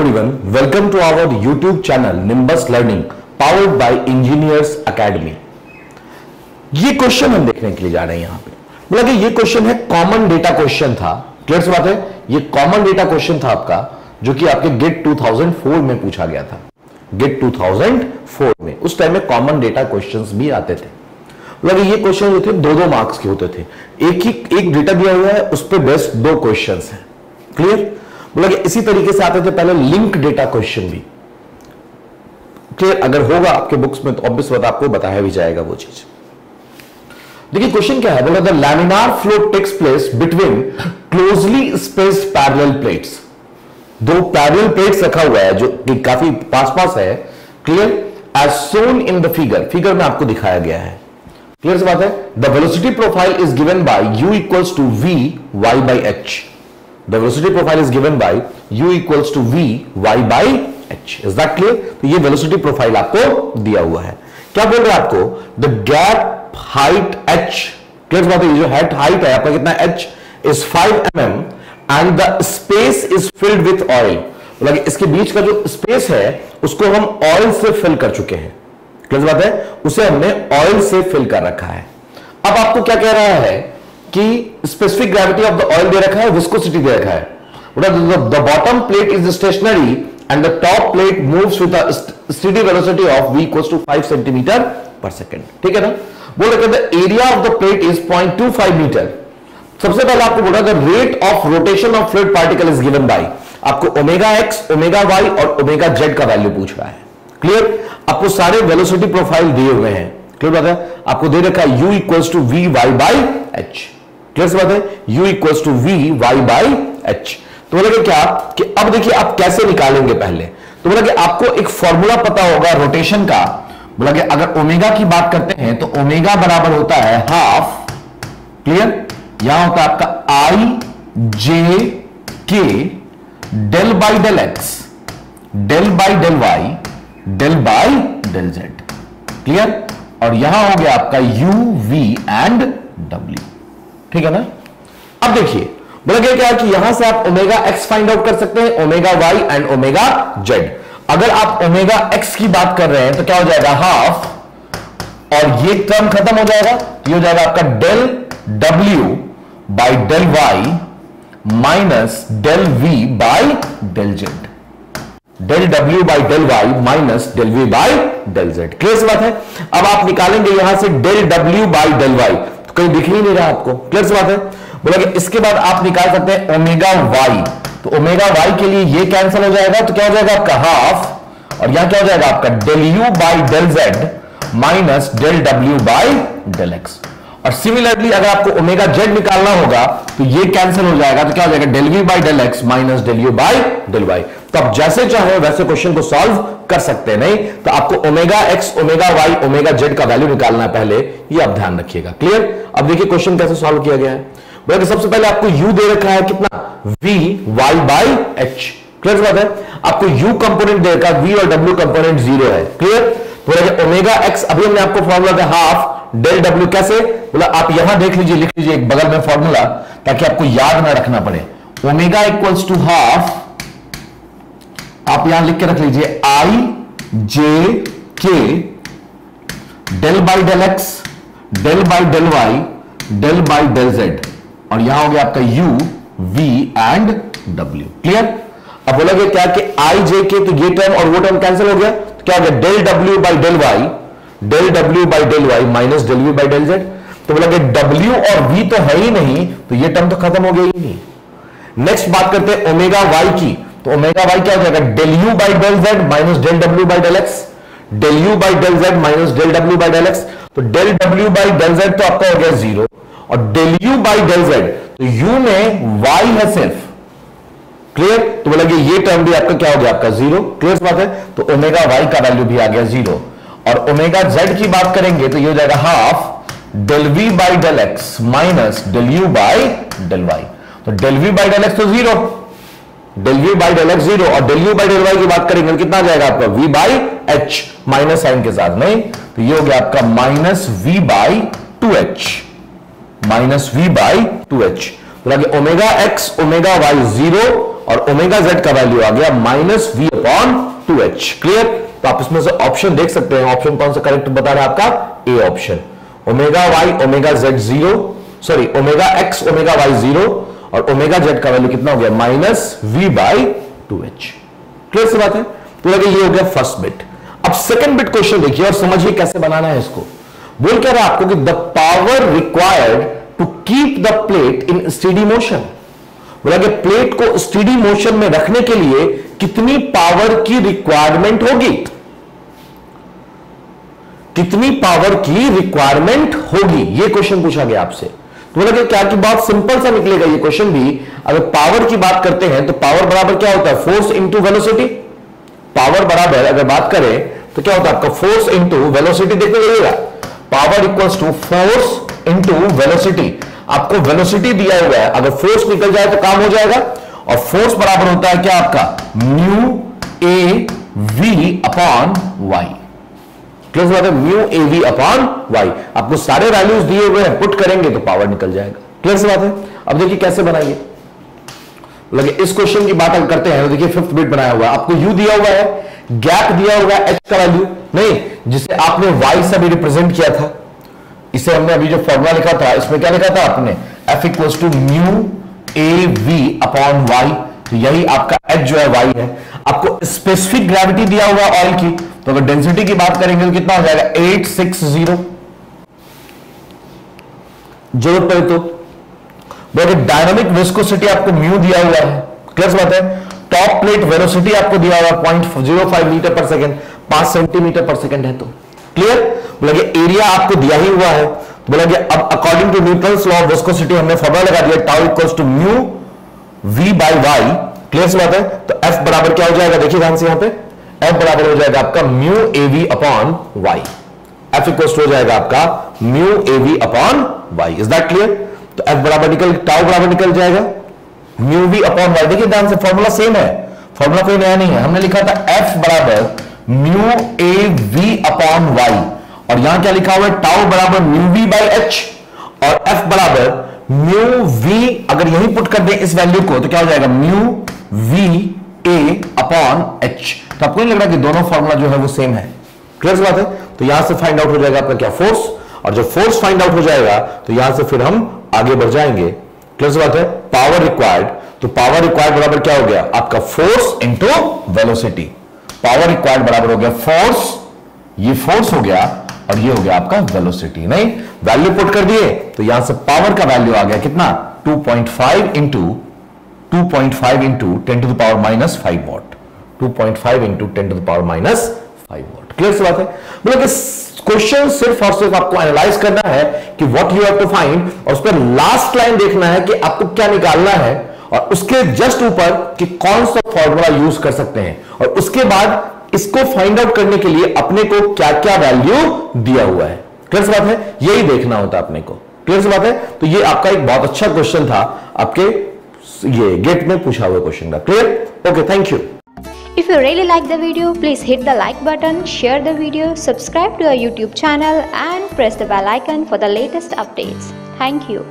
everyone, welcome to our YouTube channel Nimbus Learning powered by Engineers Academy। ये question हम देखने के लिए जा रहे हैं। यहाँ पे बोला कि ये क्वेश्चन है, कॉमन डेटा क्वेश्चन था। क्लियर सी बात है, ये कॉमन डेटा क्वेश्चन था आपका, जो कि आपके गेट 2004 में पूछा गया था। गेट 2004 में उस टाइम में कॉमन डेटा क्वेश्चंस भी आते थे। बोला कि ये क्वेश्चन जो थे 2-2 मार्क्स के होते थे। एक डेटा दिया हुआ है, उस पर बेस्ट 2 क्वेश्चन है। क्लियर। बोला कि इसी तरीके से आते थे पहले लिंक डेटा क्वेश्चन भी। क्लियर। अगर होगा आपके बुक्स में तो ऑब्वियस बात आपको बताया भी जाएगा वो चीज। देखिए क्वेश्चन क्या है। बोला the laminar flow takes place between closely spaced parallel plates. 2 parallel plates रखा हुआ है जो कि काफी पास पास है। Clear. As shown in the figure, figure में आपको दिखाया गया है। क्लियर सी बात है। The velocity profile is given by u equals to v y by h। The velocity profile is given by u equals to v y by h। Is that clear? तो ये velocity profile आपको दिया हुआ है। क्या बोल रहा है आपको? The gap height h। Clear बात है, ये जो height है आपका कितना h is 5 mm and the space is filled with oil। मतलब कि इसके बीच का जो space है उसको हम oil से fill कर चुके हैं। क्लियर बात है, उसे हमने oil से fill कर रखा है। अब आपको क्या कह रहा है कि specific gravity of the oil दे रखा है, विस्कोसिटी दे रखा है। The bottom plate is stationary and the top plate moves with a steady velocity of v equals to 5 centimetre per second. ठीक है ना। बोल रखा है the area of the plate is 0.25 metre. सबसे पहले आपको बोला the rate of rotation of fluid particle is given by. आपको ओमेगा x, ओमेगा y और ओमेगा z का वैल्यू पूछ रहा है। क्लियर। आपको सारे वेलोसिटी प्रोफाइल दिए हुए हैं। क्लियर बात है। आपको दे रखा है u equals to v y by h। Clear सी बात है, u equals to we Y by H. तो बोला कि क्या कि अब देखिए आप कैसे निकालेंगे। पहले तो बोला कि आपको एक फॉर्मूला पता होगा रोटेशन का। बोला कि अगर ओमेगा की बात करते हैं तो ओमेगा बराबर होता है हाफ। क्लियर। यहां होता है आपका आई जे के del by del x, del by del Y, del by del Z. Clear. और यहां हो गया आपका यू वी एंड डब्ल्यू। ठीक है ना। अब देखिए बोला गया क्या कि यहां से आप ओमेगा एक्स फाइंड आउट कर सकते हैं, omega Y and omega Z. अगर आप ओमेगा एक्स की बात कर रहे हैं तो क्या हो जाएगा हाफ, और ये टर्म खत्म हो जाएगा। ये हो जाएगा आपका del W by del Y minus del we by del Z. Del W by del Y minus del we by del Z. Clear सी बात है। अब आप निकालेंगे यहां से del W by del Y, कहीं दिख ही नहीं रहा आपको। क्लियर सी बात है। बोला कि इसके बाद आप निकाल सकते हैं ओमेगा वाई। तो ओमेगा वाई के लिए ये कैंसिल हो जाएगा, तो क्या हो जाएगा आपका हाफ, और यहां क्या हो जाएगा आपका del you by del Z minus del W by del x. और सिमिलरली अगर आपको ओमेगा जेड निकालना होगा तो ये कैंसिल हो जाएगा, तो क्या हो जाएगा del we by del x minus del you by del y. तो आप जैसे चाहे वैसे क्वेश्चन को सॉल्व कर सकते हैं। नहीं तो आपको omega x, omega y, omega z का वैल्यू निकालना है पहले, ये आप ध्यान रखिएगा। क्लियर। अब देखिए क्वेश्चन कैसे सॉल्व किया गया है। बोला कि सबसे पहले आपको यू दे रखा है कितना, v Y by h. Clear बात है। आपको यू कंपोनेंट दे रखा, वी और डब्ल्यू कंपोनेंट 0 है। क्लियर। बोला कि ओमेगा एक्स, अभी हमने आपको फॉर्मूला दिया हाफ डेल डब्ल्यू। कैसे? बोला आप यहां देख लीजिए, लिख लीजिए एक बगल में फॉर्मूला, ताकि आपको याद ना रखना पड़े। ओमेगा इक्वल्स टू हाफ, आप यहां लिख के रख लीजिए आई जे के del by del x, del by del Y, del by del z, और यहां हो गया आपका यू वी एंड डब्ल्यू। क्लियर। अब बोला गया क्या कि आई जे के, तो ये टर्म और वो टर्म कैंसिल हो गया, तो क्या हो गया del W by del Y, del W by del Y minus del we by del Z. तो बोला गया डब्ल्यू और वी तो है ही नहीं, तो ये टर्म तो खत्म हो गया ही नहीं। नेक्स्ट बात करते हैं ओमेगा वाई की। तो ओमेगा वाई क्या हो जाएगा del you by del Z minus del W by del x, del you by del Z minus del W by del x. तो del W by del Z तो आपका हो गया 0, और del you by del Z तो you में Y है सिर्फ। क्लियर। तो बोला ये टर्म भी आपका क्या हो गया आपका 0। क्लियर बात है। तो ओमेगा वाई का वैल्यू भी आ गया 0, और ओमेगा जेड की बात करेंगे तो ये हो जाएगा half del we by del x minus del you by del y. तो del we by del x तो 0, del we by del x 0, और del you by del y की बात करेंगे कितना आ जाएगा आपका v by h minus sign के साथ में, तो ये हो गया आपका minus v by 2h, minus v by 2h। Omega x omega y 0 और ओमेगा जेड का वैल्यू आ गया minus v upon 2h। Clear? तो आप इसमें से ऑप्शन देख सकते हैं, ऑप्शन कौन सा करेक्ट बता रहा है आपका ए option. Omega y omega z zero, sorry omega x omega y zero और ओमेगा जेड का वैल्यू कितना हो गया minus v by 2h। Clear सी बात है? तो लगे ये हो गया फर्स्ट बिट। अब सेकंड बिट क्वेश्चन देखिए और समझिए कैसे बनाना है इसको। बोल क्या रहा है आपको कि the power required to keep the plate in steady motion. बोला कि प्लेट को स्टेडी मोशन में रखने के लिए कितनी पावर की रिक्वायरमेंट होगी, कितनी पावर की रिक्वायरमेंट होगी, ये क्वेश्चन पूछा गया आपसे। तो बोला कि क्या कि बहुत सिंपल सा निकलेगा ये क्वेश्चन भी। अगर पावर की बात करते हैं तो पावर बराबर क्या होता है फोर्स इंटू वेलोसिटी। पावर बराबर अगर बात करें तो क्या होता है आपका फोर्स इंटू वेलोसिटी। देखते रहिएगा power equals to force into velocity. आपको वेलोसिटी दिया हुआ है, अगर फोर्स निकल जाए तो काम हो जाएगा। और फोर्स बराबर होता है क्या आपका mu A V upon y. Clear बात है? Mu A V upon y. आपको सारे वैल्यूज दिए हुए हैं, पुट करेंगे तो पावर निकल जाएगा। क्लियर बात है? अब देखिए कैसे बनाइए। लगे इस क्वेश्चन की बात करते हैं तो देखिए फिफ्थ बिट बनाया हुआ है। आपको यू दिया हुआ है, गैप दिया हुआ है, एच का वैल्यू नहीं जिसे आपने वाई से भी रिप्रेजेंट किया था। इसे हमने अभी जो फॉर्मुला लिखा था इसमें क्या लिखा था आपने F equals to mu A V upon y. तो यही आपका एच जो है वाई है। आपको स्पेसिफिक ग्रेविटी दिया हुआ ऑयल की, तो अगर डेंसिटी की बात करेंगे तो कितना हो जाएगा 860। जरूरत पड़े तो डायनामिक विस्कोसिटी आपको म्यू दिया हुआ है। क्लियर बात है? टॉप प्लेट वेलोसिटी आपको दिया हुआ 0.05 metre per second, 5 centimetre per second है। तो क्लियर? बोला गया एरिया आपको दिया ही हुआ है। तो बोला गया अब according to Newton's law of viscosity हमने फॉर्मुला लगा दिया tau equals to mu v by y. Clear बात है? तो f बराबर क्या हो जाएगा, देखिए ध्यान से यहां पे F बराबर हो जाएगा आपका mu a v upon Y. F equals हो जाएगा आपका mu a v upon Y. Is that clear? तो F बराबर निकल टाउ बराबर निकल जाएगा म्यू वी अपॉन वाई। देखिए ध्यान से फॉर्मूला सेम है, फॉर्मूला कोई नया नहीं है। हमने लिखा था F बराबर mu A V upon Y और यहां क्या लिखा हुआ है टाउ बराबर म्यू वी बाई एच और F बराबर म्यू वी। अगर यही पुट कर दे इस वैल्यू को तो क्या हो जाएगा mu v a upon h. तो आपको नहीं लग रहा कि दोनों फॉर्मूला जो है वो सेम है। क्लियर बात है? तो यहां से फाइंड आउट हो जाएगा आपका क्या फोर्स, और जब फोर्स फाइंड आउट हो जाएगा तो यहां से फिर हम आगे बढ़ जाएंगे। क्लियर बात है? पावर रिक्वायर्ड, तो पावर रिक्वायर्ड बराबर क्या हो गया आपका force into velocity. Power required बराबर हो गया फोर्स, ये फोर्स हो गया और ये हो गया आपका वेलोसिटी। नहीं वैल्यू पुट कर दिए तो यहां से पावर का वैल्यू आ गया कितना 2.5 into 10 to the power minus 5 watt. 2.5 into 10 to the power minus 5 watt. Clear सी बात है? मतलब कि क्वेश्चन सिर्फ और सिर्फ आपको एनालाइज करना है कि what you have to find, और उस पर लास्ट लाइन देखना है कि आपको क्या निकालना है, और उसके जस्ट ऊपर कि कौन सा फॉर्मूला यूज कर सकते हैं, और उसके बाद इसको फाइंड आउट करने के लिए अपने को क्या क्या वैल्यू दिया हुआ है। क्लियर सी बात है? यही देखना होता है अपने को। क्लियर सी बात है? तो ये आपका एक बहुत अच्छा क्वेश्चन था, आपके ये गेट में पूछा हुआ क्वेश्चन था। Clear? Okay, thank you. If you really like the video, please hit the like button, share the video, subscribe to our YouTube channel and press the bell icon for the latest updates. Thank you.